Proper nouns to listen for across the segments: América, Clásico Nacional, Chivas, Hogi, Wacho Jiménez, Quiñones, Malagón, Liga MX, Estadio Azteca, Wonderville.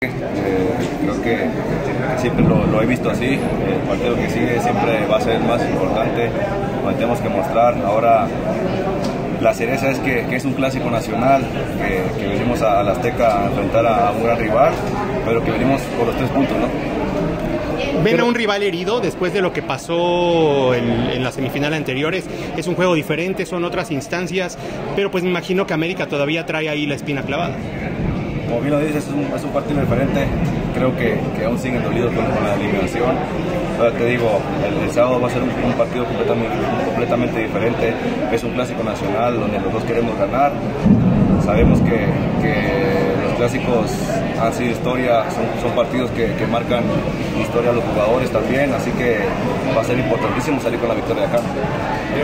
Creo que siempre lo he visto así. El partido que sigue siempre va a ser el más importante, lo tenemos que mostrar. Ahora la cereza es que es un clásico nacional, que venimos al Azteca a enfrentar a un gran rival, pero que venimos por los 3 puntos, ¿no? ¿Ven a un rival herido después de lo que pasó en las semifinales anteriores? Es un juego diferente, son otras instancias, pero pues me imagino que América todavía trae ahí la espina clavada. Como bien lo dices, es un partido diferente. Creo que aún siguen dolidos con la eliminación. Ahora te digo, el sábado va a ser un partido completamente diferente. Es un clásico nacional donde los dos queremos ganar. Sabemos que los clásicos han sido historia, son partidos que marcan historia a los jugadores también, así que va a ser importantísimo salir con la victoria de acá.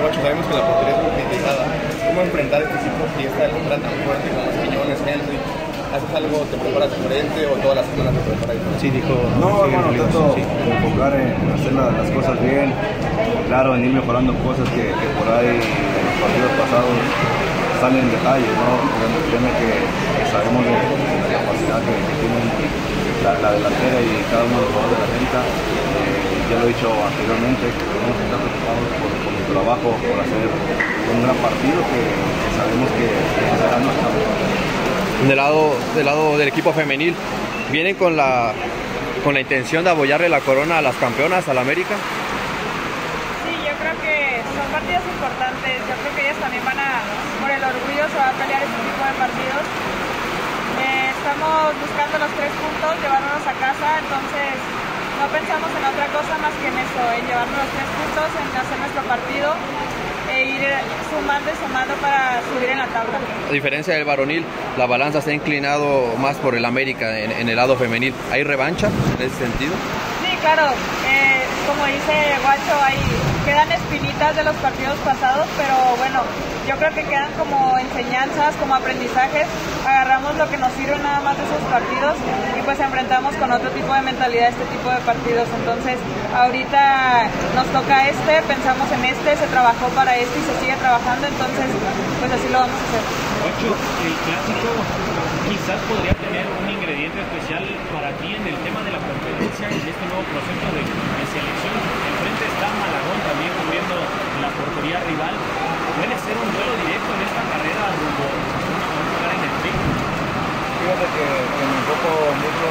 Wacho, sabemos que la portería es muy criticada. ¿Cómo enfrentar este tipo de fiesta que trata tan fuerte como los Quiñones, Henry? ¿Haces algo, te preparas diferente o todas las semanas te preparas diferente? Sí, dijo. No, hermano, trato de enfocar en hacer las cosas bien. Claro, en ir mejorando cosas que por ahí en los partidos pasados salen detalles, ¿no? Créeme que sabemos de la capacidad que tiene la delantera y cada uno de los jugadores de la América. Ya lo he dicho anteriormente, que tenemos que estar preocupados por el trabajo, por hacer un gran partido que sabemos que será nuestra mejor. Del lado del equipo femenil, ¿vienen con la intención de abollarle la corona a las campeonas, a la América? Sí, yo creo que son partidos importantes, yo creo que ellas también van a, por el orgullo, se va a pelear este tipo de partidos. Estamos buscando los 3 puntos, llevándonos a casa, entonces no pensamos en otra cosa más que en eso, en llevarnos los 3 puntos, en hacer nuestro partido e ir sumando para subir en la tabla. A diferencia del varonil, la balanza se ha inclinado más por el América en el lado femenil. ¿Hay revancha en ese sentido? Sí, claro. Como dice Wacho, ahí quedan espinitas de los partidos pasados, pero bueno, yo creo que quedan como enseñanzas, como aprendizajes. Agarramos lo que nos sirve nada más de esos partidos y pues enfrentamos con otro tipo de mentalidad este tipo de partidos. Entonces, ahorita nos toca pensamos en se trabajó para y se sigue trabajando, entonces pues así lo vamos a hacer. Wacho, el clásico quizás podría tener un ingrediente especial para ti en el tema de la competencia y en este nuevo proceso de selección. Enfrente está Malagón también cubriendo la portería rival. ¿Puede ser un duelo directo en esta carrera rumbo a un lugar en el pick? Fíjate que me enfoco mucho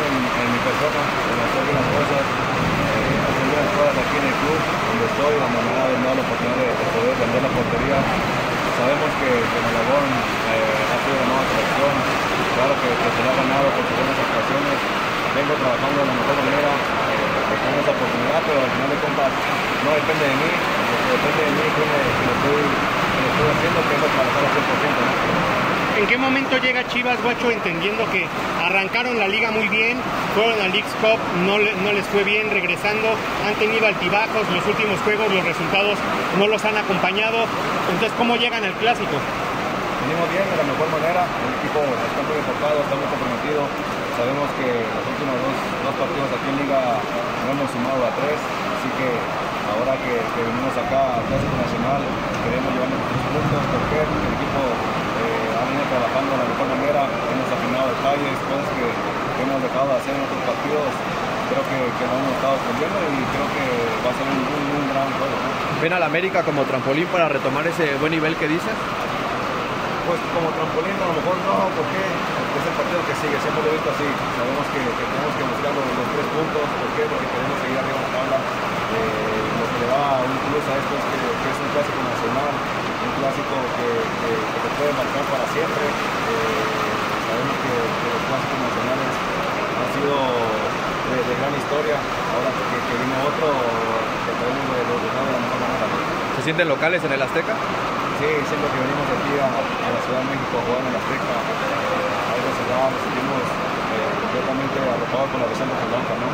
en mi persona, en hacer las cosas, hacer las cosas aquí en el club, donde estoy, donde me ha dado la oportunidad de poder vender la portería. Sabemos que Malagón ha sido una nueva selección, claro que se le ha ganado por buenas actuaciones. Vengo trabajando de la mejor manera, tengo esa oportunidad, pero al final de cuentas no depende de mí, que lo estoy haciendo, que es trabajar al 100%. ¿No? ¿En qué momento llega Chivas, Wacho, entendiendo que arrancaron la liga muy bien, fueron al Leagues Cup, no les fue bien regresando, han tenido altibajos, los últimos juegos, los resultados no los han acompañado? Entonces, ¿cómo llegan al Clásico? Venimos bien, de la mejor manera, el equipo está muy enfocado, está muy comprometido. Sabemos que los últimos dos partidos aquí en Liga no hemos sumado a 3, así que ahora que venimos acá al Clásico Nacional queremos llevarnos los 3 puntos, porque el equipo ha venido trabajando de la mejor manera, hemos afinado detalles, cosas que hemos dejado de hacer en otros partidos, creo que lo hemos estado escondiendo y creo que va a ser un gran juego, ¿no? ¿Ven al América como trampolín para retomar ese buen nivel que dices? Pues como trampolín a lo mejor no, porque es el partido que sigue, siempre lo he visto así. Sabemos que tenemos que buscar los 3 puntos, ¿por qué? Porque queremos seguir arriba de la tabla. Lo que le da un plus a esto es que es un clásico nacional, un clásico que te puede marcar para siempre. Sabemos que los clásicos nacionales han sido de gran historia, ahora que viene otro, que podemos lograr de la mejor manera. ¿Se sienten locales en el Azteca? Sí, siempre que venimos aquí a la Ciudad de México a jugar en el Azteca, a veces nos sentimos completamente arropados con la visión de la banca, ¿no?